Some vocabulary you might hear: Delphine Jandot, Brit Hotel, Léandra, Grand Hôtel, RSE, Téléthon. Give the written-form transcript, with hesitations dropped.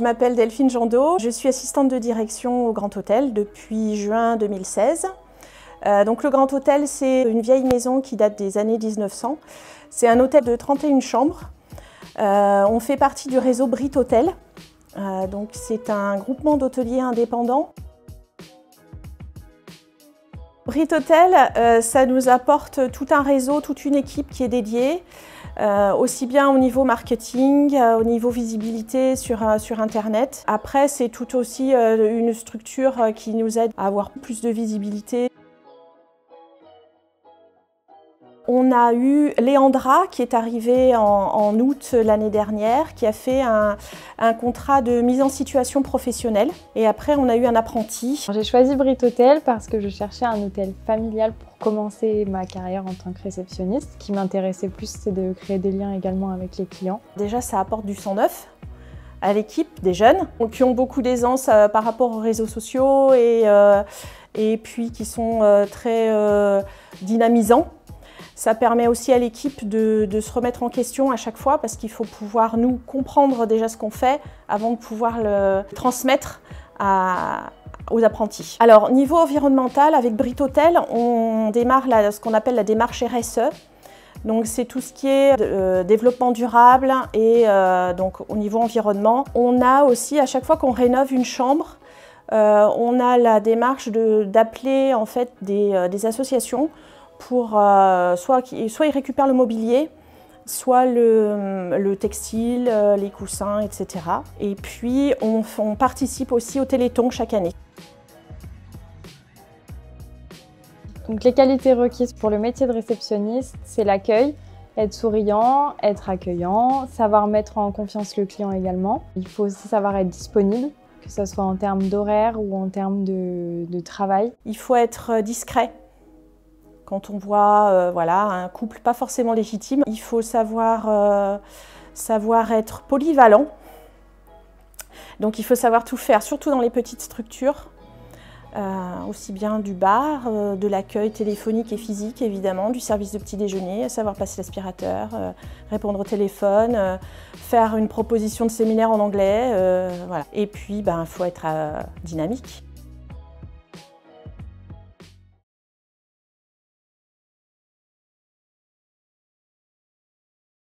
Je m'appelle Delphine Jandot, je suis assistante de direction au Grand Hôtel depuis juin 2016. Donc le Grand Hôtel, c'est une vieille maison qui date des années 1900. C'est un hôtel de 31 chambres. On fait partie du réseau Brit Hotel. Donc c'est un groupement d'hôteliers indépendants. Brit Hotel, ça nous apporte tout un réseau, toute une équipe qui est dédiée. Aussi bien au niveau marketing, au niveau visibilité sur Internet. Après, c'est tout aussi une structure qui nous aide à avoir plus de visibilité. On a eu Léandra qui est arrivée en août l'année dernière, qui a fait un contrat de mise en situation professionnelle. Et après, on a eu un apprenti. J'ai choisi Brit Hotel parce que je cherchais un hôtel familial pour commencer ma carrière en tant que réceptionniste. Ce qui m'intéressait plus, c'est de créer des liens également avec les clients. Déjà, ça apporte du sang neuf à l'équipe, des jeunes qui ont beaucoup d'aisance par rapport aux réseaux sociaux et puis qui sont très dynamisants. Ça permet aussi à l'équipe de se remettre en question à chaque fois parce qu'il faut pouvoir nous comprendre déjà ce qu'on fait avant de pouvoir le transmettre aux apprentis. Alors niveau environnemental, avec Brit Hotel, on démarre ce qu'on appelle la démarche RSE. Donc c'est tout ce qui est développement durable et donc au niveau environnement. On a aussi à chaque fois qu'on rénove une chambre, on a la démarche d'appeler en fait des associations pour soit ils récupèrent le mobilier, soit le textile, les coussins, etc. Et puis on participe aussi au Téléthon chaque année. Donc les qualités requises pour le métier de réceptionniste, c'est l'accueil, être souriant, être accueillant, savoir mettre en confiance le client également. Il faut aussi savoir être disponible, que ce soit en termes d'horaire ou en termes de travail. Il faut être discret. Quand on voit voilà, un couple pas forcément légitime, il faut savoir être polyvalent. Donc il faut savoir tout faire, surtout dans les petites structures, aussi bien du bar, de l'accueil téléphonique et physique évidemment, du service de petit déjeuner, savoir passer l'aspirateur, répondre au téléphone, faire une proposition de séminaire en anglais. Voilà. Et puis il faut être dynamique.